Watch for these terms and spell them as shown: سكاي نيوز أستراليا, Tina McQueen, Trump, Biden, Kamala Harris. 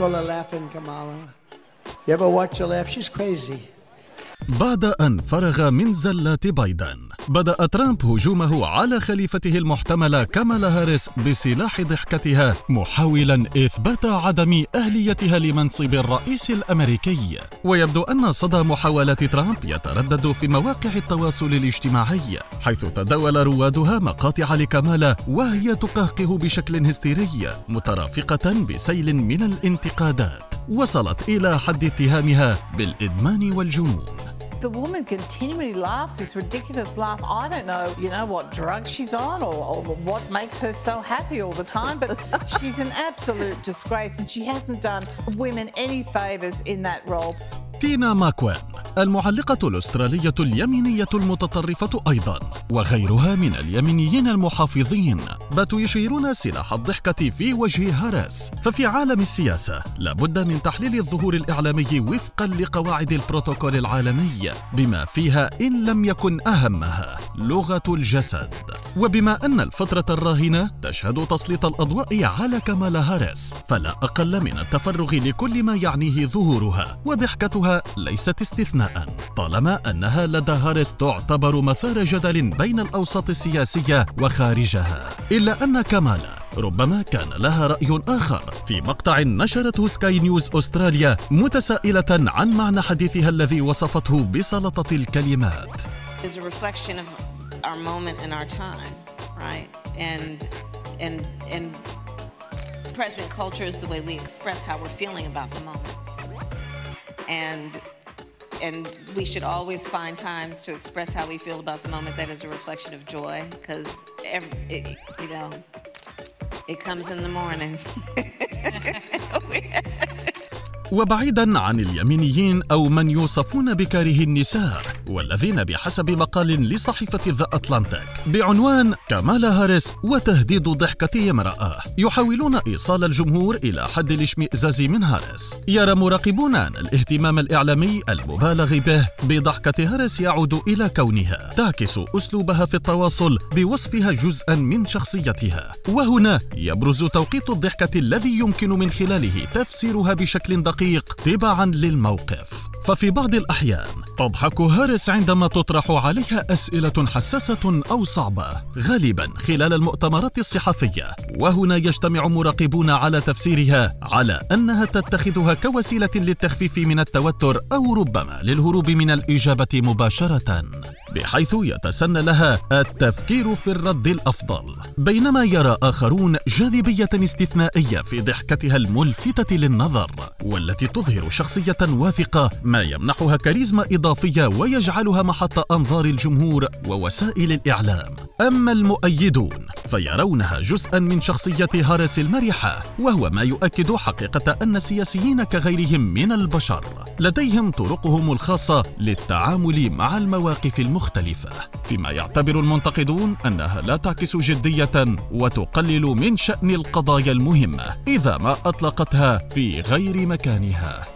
call her laughing Kamala. You ever watch her laugh? She's crazy. بعد أن فرغ من زلات بايدن، بدأ ترامب هجومه على خليفته المحتملة كامالا هاريس بسلاح ضحكتها، محاولا إثبات عدم أهليتها لمنصب الرئيس الأمريكي. ويبدو أن صدى محاولات ترامب يتردد في مواقع التواصل الاجتماعي، حيث تداول روادها مقاطع لكامالا وهي تقهقه بشكل هستيري، مترافقة بسيل من الانتقادات وصلت إلى حد اتهامها بالإدمان والجنون. The woman continually laughs this ridiculous laugh. I don't know, you know, what drug she's on or what makes her so happy all the time, but she's an absolute disgrace and she hasn't done women any favors in that role. تينا ماكوين، المعلقة الأسترالية اليمينية المتطرفة أيضاً، وغيرها من اليمينيين المحافظين، باتوا يشيرون سلاح الضحكة في وجه هاريس. ففي عالم السياسة لابد من تحليل الظهور الإعلامي وفقاً لقواعد البروتوكول العالمي، بما فيها إن لم يكن أهمها لغة الجسد. وبما أن الفترة الراهنة تشهد تسليط الأضواء على كامالا هاريس، فلا أقل من التفرغ لكل ما يعنيه ظهورها، وضحكتها ليست استثناء، طالما أنها لدى هاريس تعتبر مثار جدل بين الأوساط السياسية وخارجها. إلا أن كامالا ربما كان لها رأي آخر في مقطع نشرته سكاي نيوز أستراليا، متسائلة عن معنى حديثها الذي وصفته بسلطة الكلمات. And we should always find times to express how we feel about the moment that is a reflection of joy, because, you know, it comes in the morning. وبعيداً عن اليمينيين أو من يوصفون بكاره النساء، والذين بحسب مقال لصحيفة The Atlantic بعنوان كامالا هاريس وتهديد ضحكة امرأة، يحاولون إيصال الجمهور إلى حد الاشمئزاز من هاريس. يرى مراقبون أن الاهتمام الإعلامي المبالغ به بضحكة هاريس يعود إلى كونها تعكس أسلوبها في التواصل بوصفها جزءاً من شخصيتها، وهنا يبرز توقيت الضحكة الذي يمكن من خلاله تفسيرها بشكل دقيق تبعاً للموقف. ففي بعض الأحيان تضحك هاريس عندما تطرح عليها أسئلة حساسة أو صعبة، غالباً خلال المؤتمرات الصحفية، وهنا يجتمع مراقبون على تفسيرها على أنها تتخذها كوسيلة للتخفيف من التوتر أو ربما للهروب من الإجابة مباشرة، بحيث يتسنى لها التفكير في الرد الأفضل. بينما يرى آخرون جاذبية استثنائية في ضحكتها الملفتة للنظر، والتي تظهر شخصية واثقة ما يمنحها كاريزما إضافية ويجعلها محط أنظار الجمهور ووسائل الإعلام. أما المؤيدون فيرونها جزءاً من شخصية هاريس المرحة، وهو ما يؤكد حقيقة أن السياسيين كغيرهم من البشر لديهم طرقهم الخاصة للتعامل مع المواقف المختلفة، فيما يعتبر المنتقدون أنها لا تعكس جدية وتقلل من شأن القضايا المهمة إذا ما أطلقتها في غير مكانها.